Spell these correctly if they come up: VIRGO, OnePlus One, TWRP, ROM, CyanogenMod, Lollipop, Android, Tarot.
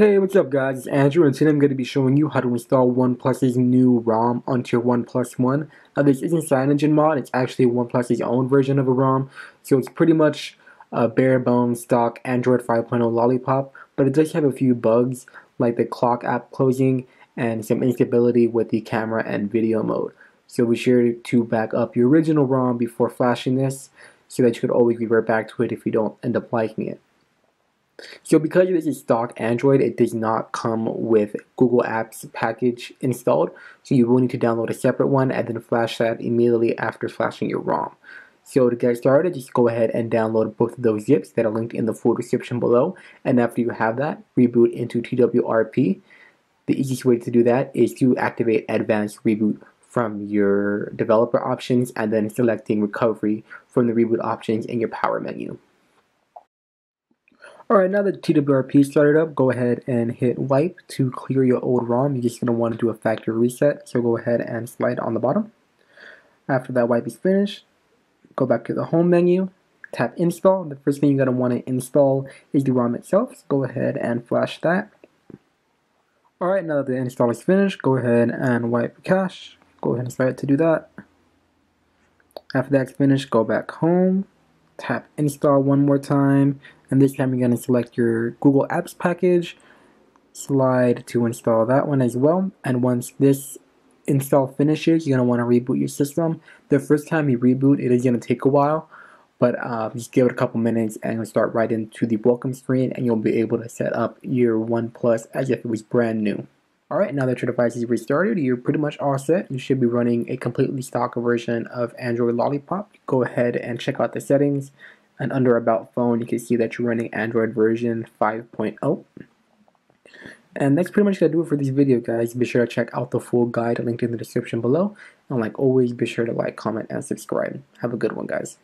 Hey, what's up guys, it's Andrew, and today I'm going to be showing you how to install OnePlus's new ROM onto your OnePlus One. Now this isn't CyanogenMod, it's actually OnePlus's own version of a ROM, so it's pretty much a bare bones stock Android 5.0 Lollipop, but it does have a few bugs like the clock app closing and some instability with the camera and video mode. So be sure to back up your original ROM before flashing this so that you could always revert back to it if you don't end up liking it. So because this is stock Android, it does not come with Google Apps package installed, so you will need to download a separate one and then flash that immediately after flashing your ROM. So to get started, just go ahead and download both of those zips that are linked in the full description below, and after you have that, reboot into TWRP. The easiest way to do that is to activate Advanced Reboot from your developer options and then selecting Recovery from the reboot options in your power menu. Alright, now that TWRP started up, go ahead and hit wipe to clear your old ROM. You're just going to want to do a factory reset, so go ahead and slide on the bottom. After that wipe is finished, go back to the home menu, tap install. The first thing you're going to want to install is the ROM itself, so go ahead and flash that. Alright, now that the install is finished, go ahead and wipe cache. Go ahead and slide to do that. After that's finished, go back home, tap install one more time. And this time you're going to select your Google Apps package, slide to install that one as well, and once this install finishes, you're going to want to reboot your system. The first time you reboot, it is going to take a while, but just give it a couple minutes and it'll start right into the welcome screen, and you'll be able to set up your OnePlus as if it was brand new. Alright, now that your device is restarted, you're pretty much all set. You should be running a completely stock version of Android Lollipop. Go ahead and check out the settings. And under About Phone, you can see that you're running Android version 5.0. And that's pretty much going to do it for this video, guys. Be sure to check out the full guide linked in the description below. And like always, be sure to like, comment, and subscribe. Have a good one, guys.